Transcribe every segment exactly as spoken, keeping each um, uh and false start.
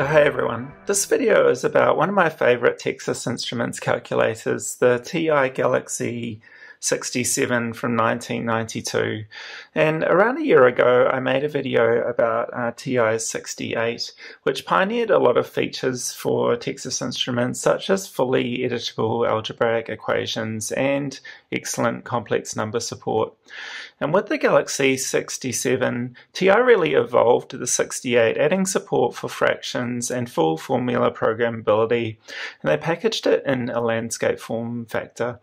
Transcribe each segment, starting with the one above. Hi everyone, this video is about one of my favourite Texas Instruments calculators, the T I sixty-seven from nineteen ninety-two. And around a year ago I made a video about uh, T I sixty-eight, which pioneered a lot of features for Texas Instruments such as fully editable algebraic equations and excellent complex number support. And with the Galaxy sixty-seven, T I really evolved to the sixty-eight, adding support for fractions and full formula programmability, and they packaged it in a landscape form factor.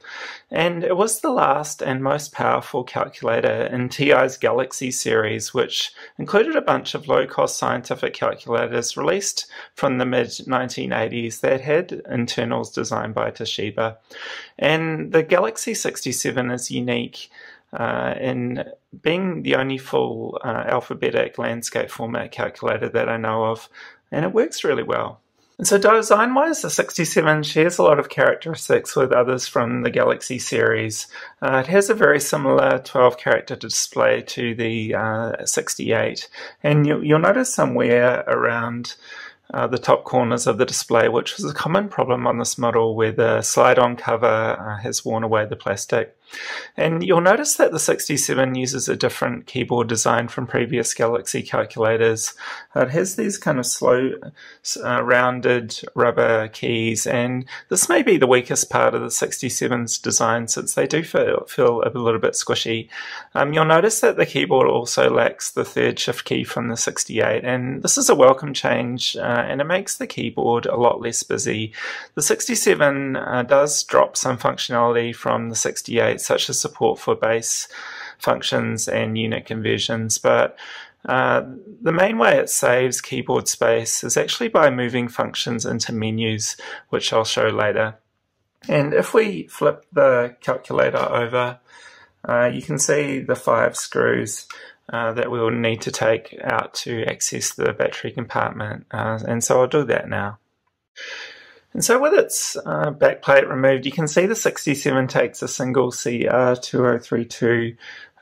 And it was the last and most powerful calculator in T I's Galaxy series, which included a bunch of low-cost scientific calculators released from the mid nineteen eighties that had internals designed by Toshiba. And the Galaxy sixty-seven is unique Uh, in being the only full uh, alphabetic landscape format calculator that I know of, and it works really well. And so design-wise, the sixty-seven shares a lot of characteristics with others from the Galaxy series. Uh, it has a very similar twelve character display to the uh, sixty-eight, and you, you'll notice somewhere around Uh, the top corners of the display, which was a common problem on this model, where the slide-on cover uh, has worn away the plastic. And you'll notice that the sixty-seven uses a different keyboard design from previous Galaxy calculators. It has these kind of slow, uh, rounded rubber keys, and this may be the weakest part of the sixty-seven's design, since they do feel, feel a little bit squishy. Um, you'll notice that the keyboard also lacks the third shift key from the sixty-eight, and this is a welcome change, uh, and it makes the keyboard a lot less busy. The sixty-seven uh, does drop some functionality from the sixty-eight, such as support for base functions and unit conversions, but uh, the main way it saves keyboard space is actually by moving functions into menus, which I'll show later. And if we flip the calculator over, uh, you can see the five screws Uh, that we will need to take out to access the battery compartment, uh, and so I'll do that now. And so with its uh, backplate removed, you can see the sixty-seven takes a single C R two oh three two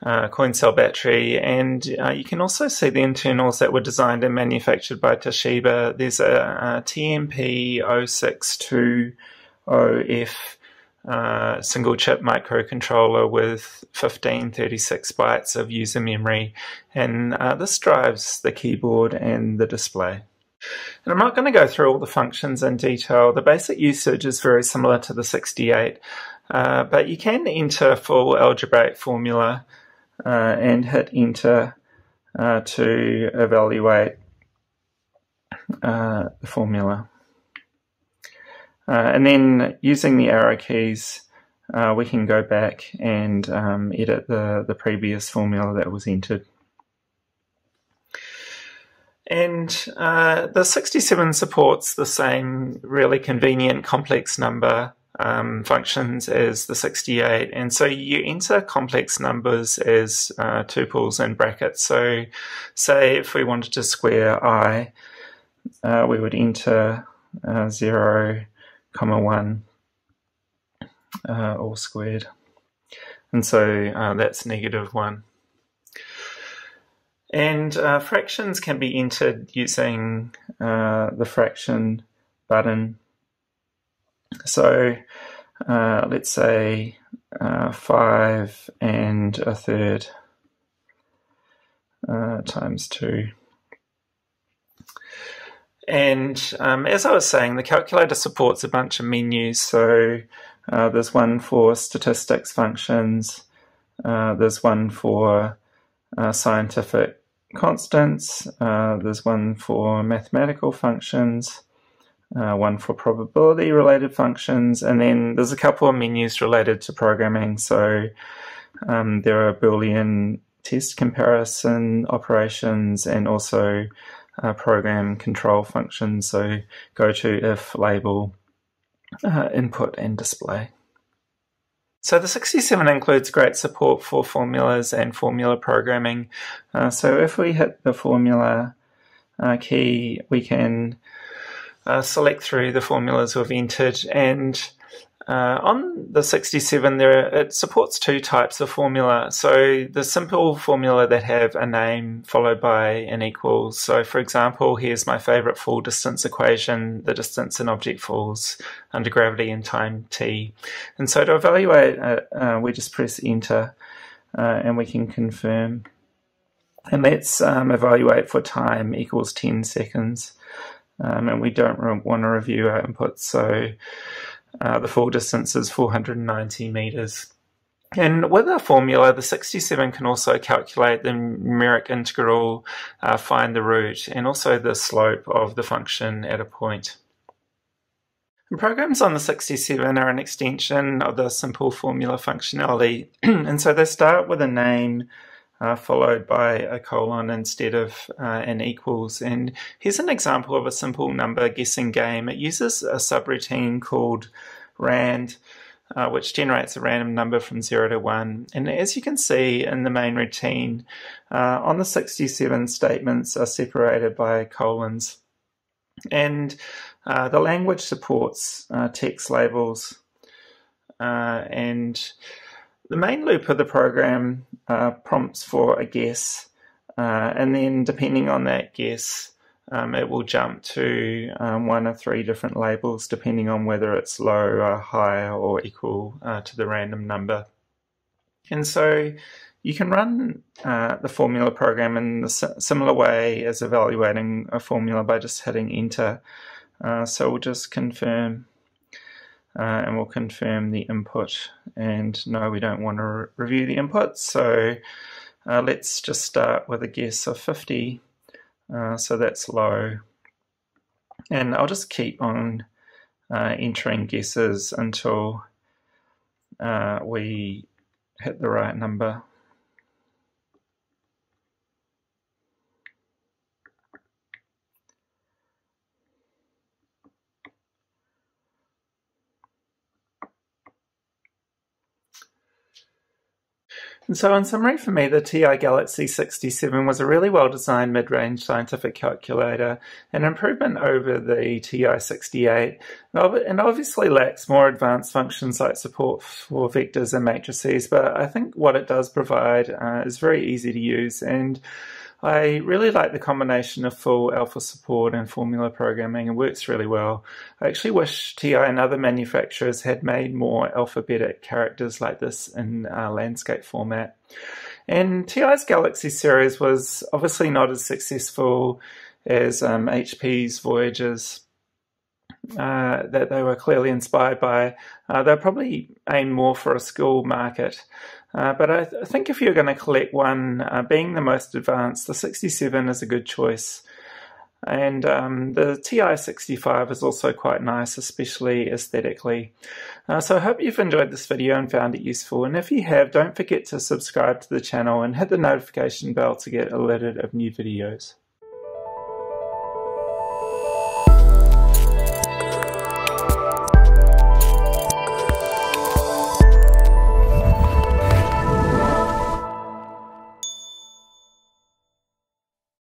uh, coin cell battery, and uh, you can also see the internals that were designed and manufactured by Toshiba. There's a, a T M P zero six two zero F Uh, single chip microcontroller with fifteen thirty-six bytes of user memory, and uh, this drives the keyboard and the display. And I'm not going to go through all the functions in detail. The basic usage is very similar to the sixty-eight, uh, but you can enter full algebraic formula uh, and hit enter uh, to evaluate uh, the formula. Uh, and then using the arrow keys, uh, we can go back and um, edit the, the previous formula that was entered. And uh, the sixty-seven supports the same really convenient complex number Um, functions as the sixty-eight, and so you enter complex numbers as uh, tuples and brackets. So say if we wanted to square I, uh, we would enter uh, zero comma one uh, all squared, and so uh, that's negative one. And uh, fractions can be entered using uh, the fraction button. So uh, let's say uh, five and a third uh, times two. And um, as I was saying, the calculator supports a bunch of menus. So uh, there's one for statistics functions, uh, there's one for uh, scientific constants, uh, there's one for mathematical functions, uh, one for probability related functions, and then there's a couple of menus related to programming. So um, there are Boolean test comparison operations, and also Uh, program control functions, so go to if, label, uh, input and display. So the sixty-seven includes great support for formulas and formula programming. Uh, so if we hit the formula uh, key, we can uh, select through the formulas we've entered, and Uh, on the sixty-seven, there it supports two types of formula. So the simple formula that have a name followed by an equals. So for example, here's my favorite fall distance equation, the distance an object falls under gravity in time t. And so to evaluate it, uh, we just press enter uh, and we can confirm. And let's um, evaluate for time equals ten seconds. Um, and we don't want to review our inputs, so Uh, the fall distance is four hundred ninety meters. And with our formula, the sixty-seven can also calculate the numeric integral, uh, find the root, and also the slope of the function at a point. And programs on the sixty-seven are an extension of the simple formula functionality. And so they start with a name, Uh, followed by a colon instead of uh, an equals. And here's an example of a simple number guessing game. It uses a subroutine called rand, uh, which generates a random number from zero to one. And as you can see in the main routine, uh, on the sixty-seven, statements are separated by colons. And uh, the language supports uh, text labels. Uh, and the main loop of the program uh, prompts for a guess, uh, and then depending on that guess, um, it will jump to um, one or three different labels depending on whether it's low, or high, or equal uh, to the random number. And so you can run uh, the formula program in a similar way as evaluating a formula by just hitting enter. Uh, so we'll just confirm. Uh, and we'll confirm the input, and no, we don't want to re review the input, so uh, let's just start with a guess of fifty, uh, so that's low, and I'll just keep on uh, entering guesses until uh, we hit the right number. And so in summary for me, the T I Galaxy sixty-seven was a really well-designed mid-range scientific calculator, an improvement over the T I sixty-eight, and obviously lacks more advanced functions like support for vectors and matrices, but I think what it does provide uh, is very easy to use, and I really like the combination of full alpha support and formula programming. It works really well. I actually wish T I and other manufacturers had made more alphabetic characters like this in uh, landscape format. And T I's Galaxy series was obviously not as successful as um, H P's Voyages uh, that they were clearly inspired by. Uh, they'll probably aim more for a school market. Uh, but I, th I think if you're going to collect one, uh, being the most advanced, the sixty-seven is a good choice. And um, the T I sixty-five is also quite nice, especially aesthetically. Uh, so I hope you've enjoyed this video and found it useful. And if you have, don't forget to subscribe to the channel and hit the notification bell to get alerted of new videos.